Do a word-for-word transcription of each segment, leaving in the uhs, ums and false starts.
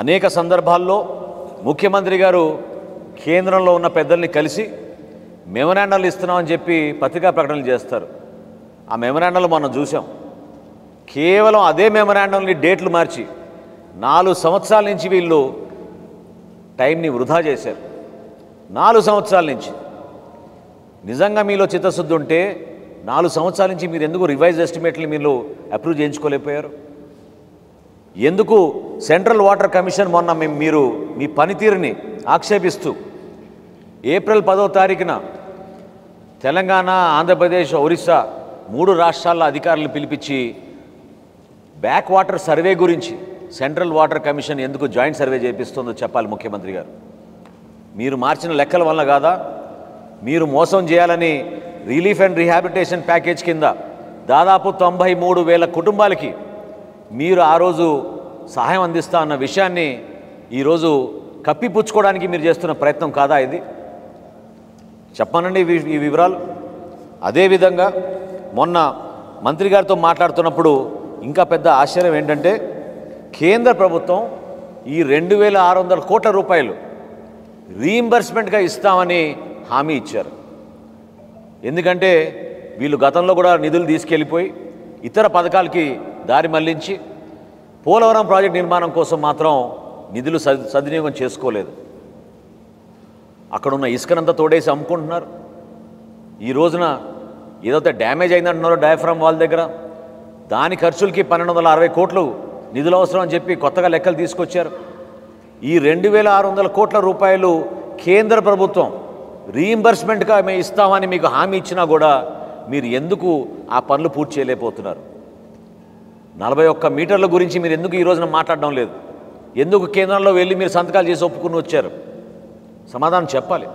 అనేక సందర్భాల్లో ముఖ్యమంత్రి గారు కేంద్రంలో ఉన్న పెద్దల్ని కలిసి మెమోరాండాలు ఇస్తున్నామని చెప్పి పత్రికా ప్రకటనలు చేస్తారు. ఆ మెమోరాండాలు మనం చూసాం. కేవలం అదే మెమోరాండంని డేట్లు మార్చి నాలుగు సంవత్సరాల నుంచి వీళ్ళు టైంని వృధా చేశారు. నాలుగు సంవత్సరాల నుంచి నిజంగా మీలో చిత్తశుద్ధి ఉంటే నాలుగు సంవత్సరాల నుంచి మీరు ఎందుకు రివైజ్ ఎస్టిమేట్లు మీరు అప్రూవ్ చేయించుకోలేకపోయారు? ఎందుకు సెంట్రల్ వాటర్ కమిషన్ మొన్న మేము మీరు మీ పనితీరుని ఆక్షేపిస్తూ ఏప్రిల్ పదో తారీఖున తెలంగాణ, ఆంధ్రప్రదేశ్, ఒరిస్సా మూడు రాష్ట్రాల అధికారులను పిలిపించి బ్యాక్ వాటర్ సర్వే గురించి సెంట్రల్ వాటర్ కమిషన్ ఎందుకు జాయింట్ సర్వే చేపిస్తుందో చెప్పాలి ముఖ్యమంత్రి గారు. మీరు మార్చిన లెక్కల వల్ల కాదా? మీరు మోసం చేయాలని రిలీఫ్ అండ్ రీహాబిలిటేషన్ ప్యాకేజ్ కింద దాదాపు తొంభై మూడు వేల కుటుంబాలకి మీరు ఆ రోజు సహాయం అందిస్తా అన్న విషయాన్ని ఈరోజు కప్పిపుచ్చుకోవడానికి మీరు చేస్తున్న ప్రయత్నం కాదా ఇది? చెప్పానండి ఈ వివరాలు. అదేవిధంగా మొన్న మంత్రి గారితో మాట్లాడుతున్నప్పుడు ఇంకా పెద్ద ఆశ్చర్యం ఏంటంటే, కేంద్ర ప్రభుత్వం ఈ రెండు వేల ఆరు వందల కోట్ల రూపాయలు రీయింబర్స్మెంట్గా ఇస్తామని హామీ ఇచ్చారు. ఎందుకంటే వీళ్ళు గతంలో కూడా నిధులు తీసుకెళ్ళిపోయి ఇతర పథకాలకి దారి మళ్లించి పోలవరం ప్రాజెక్ట్ నిర్మాణం కోసం మాత్రం నిధులు సద్వినియోగం చేసుకోలేదు. అక్కడున్న ఇసుకనంతా తోడేసి అమ్ముకుంటున్నారు. ఈ రోజున ఏదైతే డ్యామేజ్ అయిందంటున్నారో డయాఫ్రామ్ వాళ్ళ దగ్గర, దాని ఖర్చులకి పన్నెండు వందల అరవై కోట్లు నిధులు అవసరం అని చెప్పి కొత్తగా లెక్కలు తీసుకొచ్చారు. ఈ రెండు వేల ఆరు వందల కోట్ల రూపాయలు కేంద్ర ప్రభుత్వం రీయింబర్స్మెంట్గా మేము ఇస్తామని మీకు హామీ ఇచ్చినా కూడా మీరు ఎందుకు ఆ పనులు పూర్తి చేయలేకపోతున్నారు? నలభై ఒక్క మీటర్ల గురించి మీరు ఎందుకు ఈ రోజున మాట్లాడడం లేదు? ఎందుకు కేంద్రంలో వెళ్ళి మీరు సంతకాలు చేసి ఒప్పుకుని వచ్చారు? సమాధానం చెప్పాలి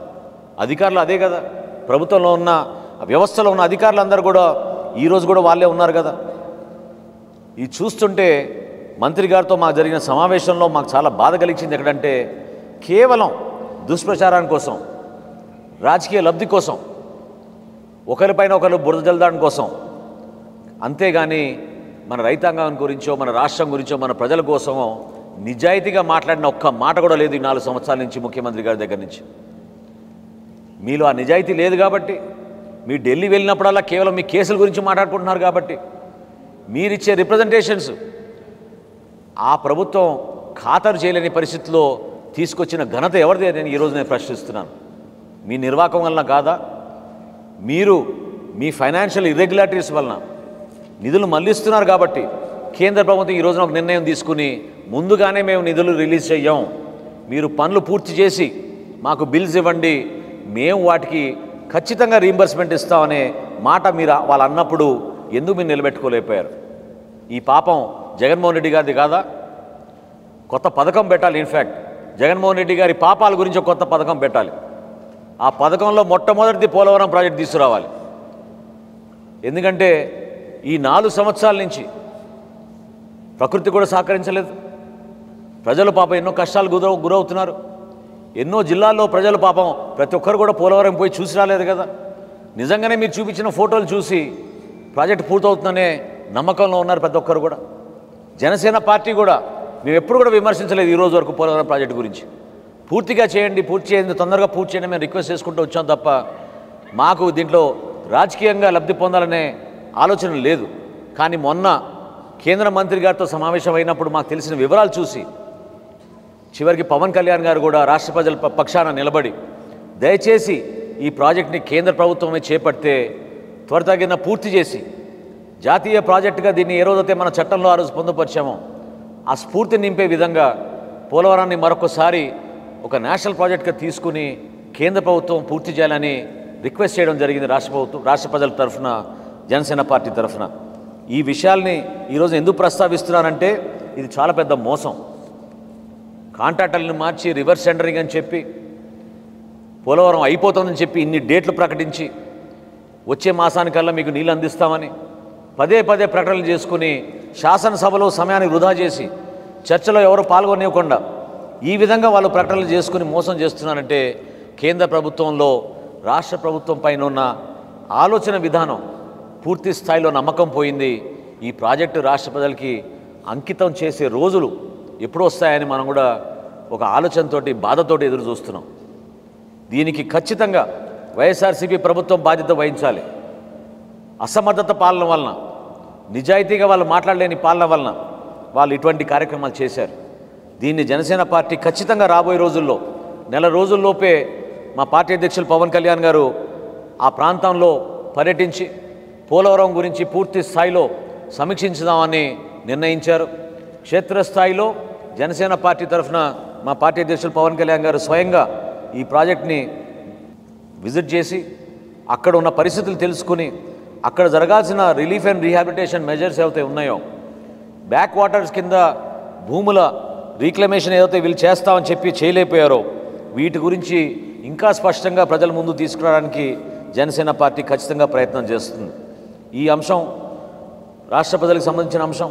అధికారులు. అదే కదా ప్రభుత్వంలో ఉన్న వ్యవస్థలో ఉన్న అధికారులు అందరూ కూడా ఈరోజు కూడా వాళ్ళే ఉన్నారు కదా. ఇది చూస్తుంటే మంత్రి గారితో మాకు జరిగిన సమావేశంలో మాకు చాలా బాధ కలిగించింది. ఎక్కడంటే కేవలం దుష్ప్రచారాని కోసం, రాజకీయ లబ్ధి కోసం, ఒకరిపైన ఒకరు బురద జల్లడం కోసం, అంతేగాని మన రైతాంగం గురించో మన రాష్ట్రం గురించో మన ప్రజల కోసమో నిజాయితీగా మాట్లాడిన ఒక్క మాట కూడా లేదు ఈ నాలుగు సంవత్సరాల నుంచి ముఖ్యమంత్రి గారి దగ్గర నుంచి. మీలో ఆ నిజాయితీ లేదు కాబట్టి, మీరు ఢిల్లీ వెళ్ళినప్పుడల్లా కేవలం మీ కేసుల గురించి మాట్లాడుకుంటున్నారు కాబట్టి, మీరిచ్చే రిప్రజెంటేషన్స్ ఆ ప్రభుత్వం ఖాతరు చేయలేని పరిస్థితుల్లో తీసుకొచ్చిన ఘనత ఎవరిదే నేను ఈరోజు నేను ప్రశ్నిస్తున్నాను. మీ నిర్వాహకం వలన కాదా? మీరు మీ ఫైనాన్షియల్ ఇర్రెగ్యులారిటీస్ వలన నిధులు మళ్లిస్తున్నారు కాబట్టి కేంద్ర ప్రభుత్వం ఈ రోజున ఒక నిర్ణయం తీసుకుని ముందుగానే మేము నిధులు రిలీజ్ చేయం, మీరు పనులు పూర్తి చేసి మాకు బిల్స్ ఇవ్వండి, మేము వాటికి ఖచ్చితంగా రీయింబర్స్మెంట్ ఇస్తామనే మాట మీరు వాళ్ళు అన్నప్పుడు ఎందుకు మీరు నిలబెట్టుకోలేకపోయారు? ఈ పాపం జగన్మోహన్ రెడ్డి గారిది కాదా? కొత్త పథకం పెట్టాలి. ఇన్ఫ్యాక్ట్ జగన్మోహన్ రెడ్డి గారి పాపాల గురించి ఒక కొత్త పథకం పెట్టాలి. ఆ పథకంలో మొట్టమొదటిది పోలవరం ప్రాజెక్ట్ తీసుకురావాలి. ఎందుకంటే ఈ నాలుగు సంవత్సరాల నుంచి ప్రకృతి కూడా సహకరించలేదు. ప్రజలు పాపం ఎన్నో కష్టాలు గుర గురవుతున్నారు ఎన్నో జిల్లాల్లో ప్రజలు పాపం ప్రతి ఒక్కరు కూడా పోలవరం పోయి చూసి రాలేదు కదా. నిజంగానే మీరు చూపించిన ఫోటోలు చూసి ప్రాజెక్ట్ పూర్తవుతుందనే నమ్మకంలో ఉన్నారు ప్రతి ఒక్కరు కూడా. జనసేన పార్టీ కూడా మేము ఎప్పుడు కూడా విమర్శించలేదు ఈరోజు వరకు పోలవరం ప్రాజెక్టు గురించి. పూర్తిగా చేయండి, పూర్తి చేయండి, తొందరగా పూర్తి చేయండి మేము రిక్వెస్ట్ చేసుకుంటూ వచ్చాం తప్ప మాకు దీంట్లో రాజకీయంగా లబ్ధి పొందాలనే ఆలోచన లేదు. కానీ మొన్న కేంద్ర మంత్రి గారితో సమావేశం అయినప్పుడు మాకు తెలిసిన వివరాలు చూసి చివరికి పవన్ కళ్యాణ్ గారు కూడా రాష్ట్ర ప్రజల పక్షాన నిలబడి దయచేసి ఈ ప్రాజెక్ట్ని కేంద్ర ప్రభుత్వమే చేపడితే త్వరితగిన పూర్తి చేసి జాతీయ ప్రాజెక్టుగా దీన్ని ఏ రోజైతే మన చట్టంలో ఆ రోజు పొందుపరిచామో ఆ స్ఫూర్తి నింపే విధంగా పోలవరాన్ని మరొకసారి ఒక నేషనల్ ప్రాజెక్ట్గా తీసుకుని కేంద్ర ప్రభుత్వం పూర్తి చేయాలని రిక్వెస్ట్ చేయడం జరిగింది రాష్ట్ర ప్రభుత్వం రాష్ట్ర ప్రజల తరఫున, జనసేన పార్టీ తరఫున. ఈ విషయాల్ని ఈరోజు ఎందుకు ప్రస్తావిస్తున్నానంటే ఇది చాలా పెద్ద మోసం. కాంట్రాక్టర్లను మార్చి రివర్స్ టెండరింగ్ అని చెప్పి, పోలవరం అయిపోతుందని చెప్పి ఇన్ని డేట్లు ప్రకటించి, వచ్చే మాసానికల్లా మీకు నీళ్ళు అందిస్తామని పదే పదే ప్రకటనలు చేసుకుని, శాసనసభలో సమయాన్ని వృధా చేసి, చర్చలో ఎవరు పాల్గొనివ్వకుండా ఈ విధంగా వాళ్ళు ప్రకటనలు చేసుకుని మోసం చేస్తున్నారంటే కేంద్ర ప్రభుత్వంలో రాష్ట్ర ప్రభుత్వం పైన ఉన్న ఆలోచన విధానం పూర్తి స్థాయిలో నమ్మకం పోయింది. ఈ ప్రాజెక్టు రాష్ట్ర ప్రజలకి అంకితం చేసే రోజులు ఎప్పుడు వస్తాయని మనం కూడా ఒక ఆలోచనతోటి బాధతోటి ఎదురు చూస్తున్నాం. దీనికి ఖచ్చితంగా వైఎస్ఆర్సీపీ ప్రభుత్వం బాధ్యత వహించాలి. అసమర్థత పాలన వలన, నిజాయితీగా వాళ్ళు మాట్లాడలేని పాలన వలన వాళ్ళు ఇటువంటి కార్యక్రమాలు చేశారు. దీన్ని జనసేన పార్టీ ఖచ్చితంగా రాబోయే రోజుల్లో, నెల రోజుల్లోపే మా పార్టీ అధ్యక్షులు పవన్ కళ్యాణ్ గారు ఆ ప్రాంతంలో పర్యటించి పోలవరం గురించి పూర్తి స్థాయిలో సమీక్షించుదామని నిర్ణయించారు. క్షేత్రస్థాయిలో జనసేన పార్టీ తరఫున మా పార్టీ అధ్యక్షులు పవన్ కళ్యాణ్ గారు స్వయంగా ఈ ప్రాజెక్ట్ని విజిట్ చేసి అక్కడ ఉన్న పరిస్థితులు తెలుసుకుని అక్కడ జరగాల్సిన రిలీఫ్ అండ్ రీహాబిలిటేషన్ మెజర్స్ ఏవైతే ఉన్నాయో, బ్యాక్ వాటర్స్ కింద భూముల రీక్లమేషన్ ఏదైతే వీళ్ళు చేస్తామని చెప్పి చేయలేకపోయారో వీటి గురించి ఇంకా స్పష్టంగా ప్రజల ముందు తీసుకురావడానికి జనసేన పార్టీ ఖచ్చితంగా ప్రయత్నం చేస్తుంది. ఈ అంశం రాష్ట్ర ప్రజలకు సంబంధించిన అంశం.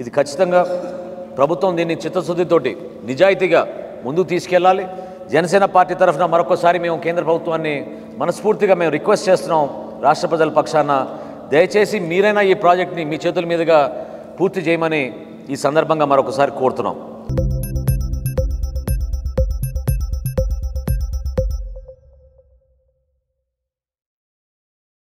ఇది ఖచ్చితంగా ప్రభుత్వం దీన్ని చిత్తశుద్ధితోటి నిజాయితీగా ముందుకు తీసుకెళ్ళాలి. జనసేన పార్టీ తరఫున మరొకసారి మేము కేంద్ర ప్రభుత్వాన్ని మనస్ఫూర్తిగా మేము రిక్వెస్ట్ చేస్తున్నాం. రాష్ట్ర ప్రజల పక్షాన దయచేసి మీరైనా ఈ ప్రాజెక్ట్ని మీ చేతుల మీదుగా పూర్తి చేయమని ఈ సందర్భంగా మరొకసారి కోరుతున్నాం.